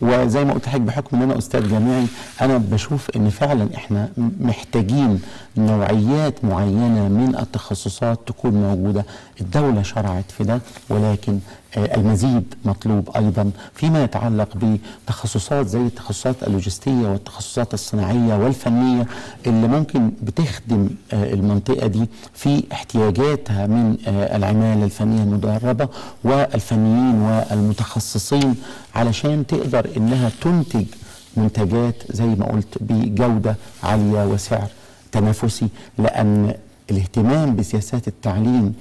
وزي ما قلت لحضرتك بحكم ان انا استاذ جامعي، انا بشوف ان فعلا احنا محتاجين نوعيات معينه من التخصصات تكون موجوده. الدوله شرعت في ده، ولكن المزيد مطلوب ايضا فيما يتعلق بتخصصات زي التخصصات اللوجستيه والتخصصات الصناعيه والفنيه اللي ممكن بتخدم المنطقه دي في احتياجاتها من العماله الفنيه المدربه والفنيين والمتخصصين، علشان تقدر انها تنتج منتجات زي ما قلت بجوده عاليه وسعر تنافسي. لان الاهتمام بسياسات التعليم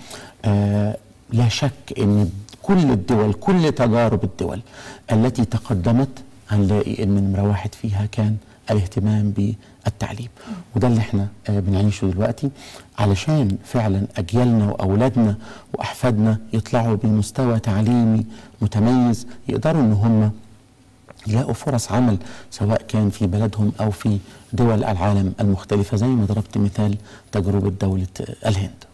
لا شك ان كل الدول، كل تجارب الدول التي تقدمت هنلاقي ان نمره واحد فيها كان الاهتمام بالتعليم، وده اللي احنا بنعيشه دلوقتي، علشان فعلا اجيالنا واولادنا واحفادنا يطلعوا بمستوى تعليمي متميز، يقدروا ان هم يلاقوا فرص عمل سواء كان في بلدهم او في دول العالم المختلفه، زي ما ضربت مثال تجربه دوله الهند.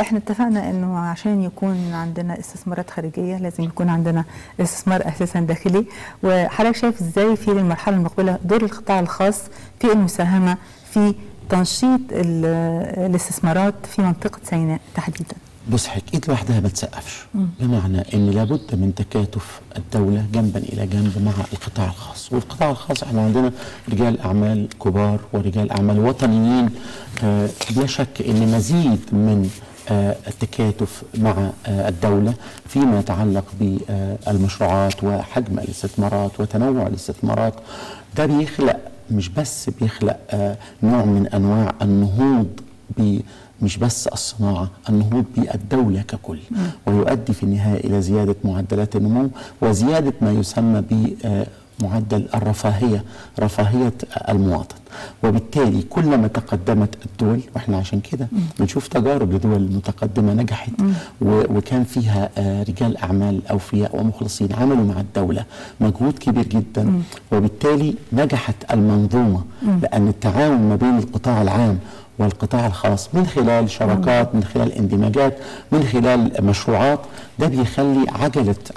احنا اتفقنا انه عشان يكون عندنا استثمارات خارجيه لازم يكون عندنا استثمار اساسا داخلي، وحضرتك شايف ازاي في المرحله المقبله دور القطاع الخاص في المساهمه في تنشيط الاستثمارات في منطقه سيناء تحديدا؟ بص حضرتك، ايد لوحدها ما تسقفش، بمعنى ان لابد من تكاتف الدوله جنبا الى جنب مع القطاع الخاص. والقطاع الخاص احنا عندنا رجال اعمال كبار ورجال اعمال وطنيين، لا شك ان مزيد من التكاتف مع الدولة فيما يتعلق بالمشروعات وحجم الاستثمارات وتنوع الاستثمارات. ده بيخلق، مش بس بيخلق نوع من أنواع النهوض مش بس الصناعة، النهوض بالدولة ككل، ويؤدي في النهاية إلى زيادة معدلات النمو وزيادة ما يسمى بمعدل الرفاهية، رفاهية المواطن. وبالتالي كلما تقدمت الدول، واحنا عشان كده بنشوف تجارب لدول متقدمه نجحت وكان فيها رجال اعمال اوفياء ومخلصين عملوا مع الدوله مجهود كبير جدا، وبالتالي نجحت المنظومه، لان التعاون ما بين القطاع العام والقطاع الخاص من خلال شراكات، من خلال اندماجات، من خلال مشروعات، ده بيخلي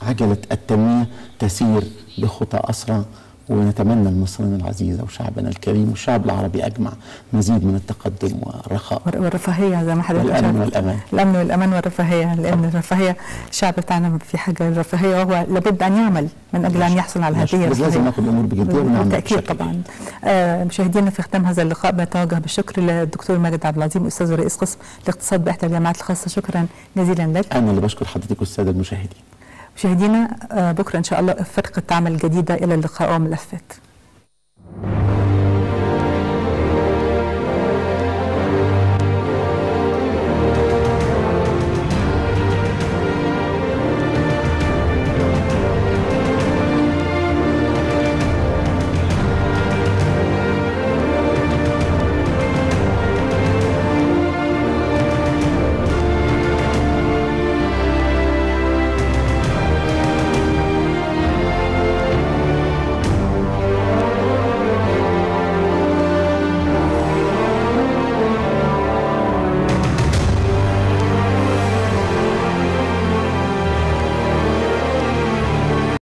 عجله التنميه تسير بخطى اسرع. ونتمنى لمصرنا العزيزه وشعبنا الكريم والشعب العربي اجمع مزيد من التقدم والرخاء والرفاهيه، زي ما حضرتك قلت، الامن والامان، الامن والامان والرفاهيه، لان الرفاهيه الشعب بتاعنا في حاجه الرفاهيه، وهو لابد ان يعمل من اجل ان يحصل على هذه الرفاهيه. لازم ناخد الامور بجديه ونعمل بالتاكيد طبعا. مشاهدينا، في ختام هذا اللقاء بتوجه بالشكر للدكتور ماجد عبد العظيم، استاذ ورئيس قسم الاقتصاد باحدى الجامعات الخاصه. شكرا جزيلا لك. انا اللي بشكر حضرتك والساده المشاهدين. مشاهدينا، بكرة إن شاء الله فرقة عمل جديدة. إلى اللقاء وملفات.